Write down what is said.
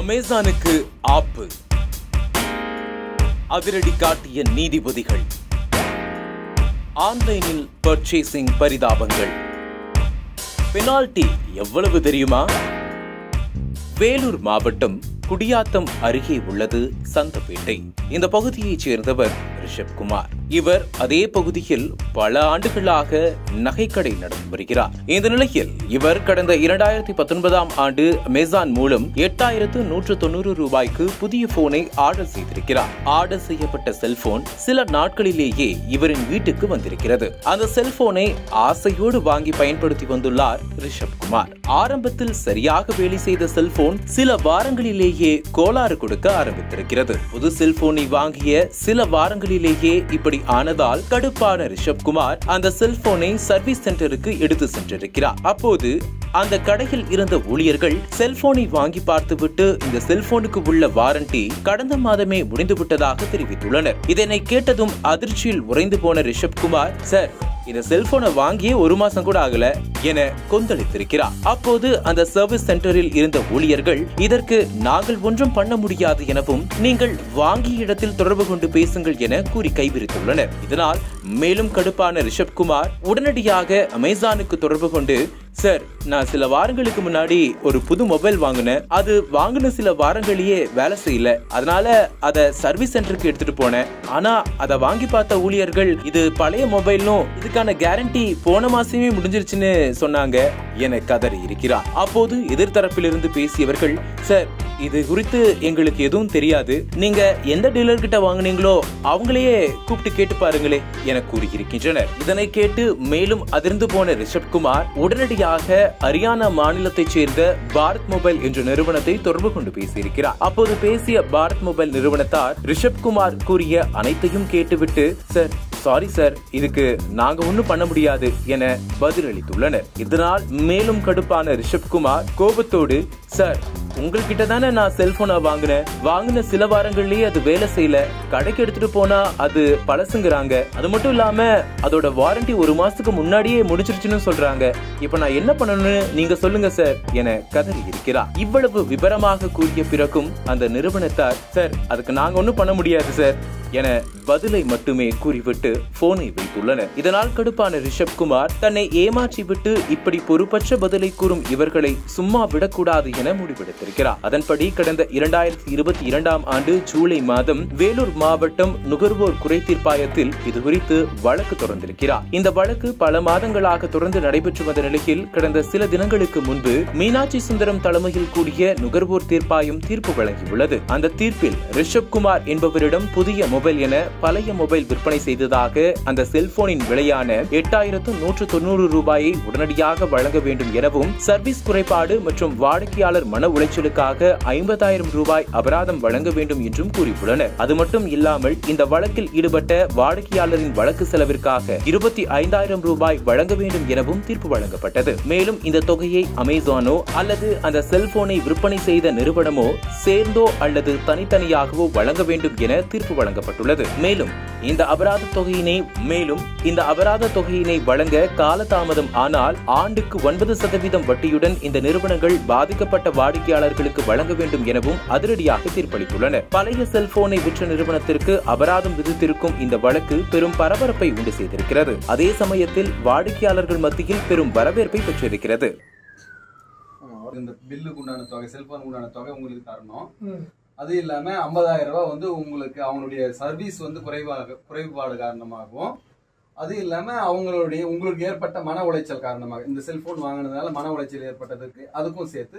அமேசானுக்கு ஆப்பு. அதிரடி காட்டிய நீதிபதிகள். ஆன்லைனில் பர்ச்சேசிங் பரிதாபங்கள். பெனால்டி எவ்வளவு தெரியுமா? வேலூர் மாவட்டம் குடியாத்தம் அருகே உள்ளது சந்தப்பேட்டை. இந்த பகுதியைச் சேர்ந்தவர் ரிஷப்குமார். இவர் அதே பகுதியில் பல ஆண்டுகளாக நகைக்கடை நடத்தி வருகிறார். இந்த நிலையில் இவர் கடந்த 2019 ஆண்டு அமேசான் மூலம் 8190 ரூபாய்க்கு புதிய போனை ஆர்டர் செய்திருக்கிறார். ஆர்டர் செய்யப்பட்ட செல்போன் சில நாட்களிலேயே இவரின் வீட்டுக்கு வந்திருக்கிறது. அந்த செல்போனை ஆசையோடு வாங்கி பயன்படுத்தி வந்துள்ளார் ரிஷப்குமார். ஆரம்பத்தில் சரியாக வேலை செய்த செல்போன் சில வாரங்களிலேயே கோளாறு கொடுக்க ஆரம்பித்திருக்கிறது. புது செல்போனை வாங்கிய சில வாரங்களிலேயே இப்படி ஆனதால் கடுப்பான ரிஷப்குமார் அந்த செல்போனை சர்வீஸ் சென்டருக்கு எடுத்து சென்றிருக்கிறார். அப்போது அந்த கடையில் இருந்த ஊழியர்கள் செல்போனை வாங்கி பார்த்துவிட்டு இந்த செல்போனுக்கு உள்ள வாரண்டி கடந்த மாதமே முடிந்துவிட்டதாக தெரிவித்துள்ளனர். இதனை கேட்டதும் அதிர்ச்சியில் உறைந்து போன ரிஷப்குமார், சார் இந்த செல்போனை வாங்கியே 1 மாசம் கூட ஆகல என கொந்தளித்திருக்கிறார். அப்போது அந்த சர்வீஸ் சென்டரில் இருந்த ஊழியர்கள், இதற்கு நாங்கள் ஒன்றும் பண்ண முடியாது எனவும் நீங்கள் வாங்கிய இடத்தில் தொடர்பு கொண்டு பேசுங்கள் என கூறி கைவிரித்துள்ளனர். இதனால் மேலும் கடுப்பான ரிஷப்குமார் உடனடியாக அமேசானுக்கு தொடர்பு கொண்டு, சார் நான் சில வாரங்களுக்கு முன்னாடி ஒரு புது மொபைல் வாங்கினேன், அது வாங்கின சில வாரங்களையே வேலை செய்யல, அதனால அதை சர்வீஸ் சென்டருக்கு எடுத்துட்டு போனேன். ஆனா அதை வாங்கி பார்த்த ஊழியர்கள் இது பழைய மொபைலும் இதுக்கான கேரண்டி போன மாசமே முடிஞ்சிருச்சுன்னு சொன்னாங்க என கதறி இருக்கிறார். அப்போது எதிர்த்தரப்பிலிருந்து பேசியவர்கள், சார் இது குறித்து எங்களுக்கு எதுவும் தெரியாது, நீங்க எந்த டீலர் கிட்ட வாங்கினீங்களோ அவங்களையே கூப்பிட்டு கேட்டு பாருங்களே என கூறியிருக்கின்றனர். இதனை கேட்டு மேலும் அதிர்ந்து போன ரிஷப்குமார் உடனடியாக ஹரியானா மாநிலத்தைச் சேர்ந்த பாரத் மொபைல் என்ற நிறுவனத்தை தொடர்பு கொண்டு பேசியிருக்கிறார். அப்போது பேசிய பாரத் மொபைல் நிறுவனத்தார் ரிஷப்குமார் கூறிய அனைத்தையும் கேட்டுவிட்டு, சார் சாரி சார் இதுக்கு நாங்க ஒன்னும் பண்ண முடியாது என பதிலளித்துள்ளனர். இதனால் மேலும் கடுப்பான ரிஷப்குமார் கோபத்தோடு, சார் உங்ககிட்ட தானே நான் செல்போனை வாங்கின சில வாரங்கள்லயே அது வேலை செய்யல, கடைக்கு எடுத்துட்டு போனா அது பழசுங்கிறாங்க, அது மட்டும் இல்லாம அதோட வாரண்டி 1 மாசத்துக்கு முன்னாடியே முடிச்சிருச்சுன்னு சொல்றாங்க, இப்ப நான் என்ன பண்ணணும்னு நீங்க சொல்லுங்க சார் என கதறி இருக்கிறார். இவ்வளவு விபரமாக கூறிய பிறகும் அந்த நிறுவனத்தார், சார் அதுக்கு நாங்க ஒன்னும் பண்ண முடியாது சார் என பதிலை மட்டுமே கூறிவிட்டு போனை வைத்துள்ளனர். இதனால் கடுப்பான ரிஷப்குமார் தன்னை ஏமாற்றிவிட்டு இப்படி பொறுப்பற்ற பதிலை கூறும் இவர்களை சும்மா விடக்கூடாது என முடிவெடுத்திருக்கிறார். அதன்படி கடந்த 2022 ஆண்டு ஜூலை மாதம் வேலூர் மாவட்டம் நுகர்வோர் குறை தீர்ப்பாயத்தில் இதுகுறித்து வழக்கு தொடர்ந்திருக்கிறார். இந்த வழக்கு பல மாதங்களாக தொடர்ந்து நடைபெற்று வந்த நிலையில் கடந்த சில தினங்களுக்கு முன்பு மீனாட்சி சுந்தரம் தலைமையில் கூடிய நுகர்வோர் தீர்ப்பாயம் தீர்ப்பு வழங்கியுள்ளது. அந்த தீர்ப்பில் ரிஷப்குமார் என்பவரிடம் புதிய மொபைல் என பழைய மொபைல் விற்பனை செய்ததாக, அந்த செல்போனின் விலையான 8190 ரூபாயை உடனடியாக வழங்க வேண்டும் எனவும், சர்வீஸ் குறைபாடு மற்றும் வாடிக்கையாளர் மன உளைச்சலுக்காக 50,000 ரூபாய் அபராதம் வழங்க வேண்டும் என்றும் கூறியுள்ளனர். அது மட்டும் இல்லாமல் இந்த வழக்கில் ஈடுபட்ட வாடிக்கையாளரின் வழக்கு செலவிற்காக 25,000 ரூபாய் வழங்க வேண்டும் எனவும் தீர்ப்பு வழங்கப்பட்டது. மேலும் இந்த தொகையை அமேசானோ அல்லது அந்த செல்போனை விற்பனை செய்த நிறுவனமோ சேர்ந்தோ அல்லது தனித்தனியாகவோ வழங்க வேண்டும் என தீர்ப்பு வழங்கப்பட்டுள்ளது. மேலும் இந்த அபராத தொகையினை வழங்க காலதாமதம் ஆனால் ஆண்டுக்கு 9% வட்டியுடன் இந்த நிறுவனங்கள் பாதிக்கப்பட்ட வாடிக்கையாளர்களுக்கு வழங்க வேண்டும் எனவும் அதிரடியாக தீர்ப்பளித்துள்ளனர். பழைய செல்போனை விற்ற நிறுவனத்திற்கு அபராதம் விதித்திருக்கும் இந்த வழக்கு பெரும் பரபரப்பை உண்டு செய்திருக்கிறது. அதே சமயத்தில் வாடிக்கையாளர்கள் மத்தியில் பெரும் வரவேற்பை பெற்றிருக்கிறது. அது இல்லாம 50,000 ரூபாய் உங்களுக்கு அவங்களுடைய சர்வீஸ் குறைபாடு காரணமாகவும், அது இல்லாம உங்களுக்கு ஏற்பட்ட மன உளைச்சல் காரணமாக இந்த செல்போன் வாங்கினதுனால மன உளைச்சல் ஏற்பட்டதுக்கு அதுக்கும் சேர்த்து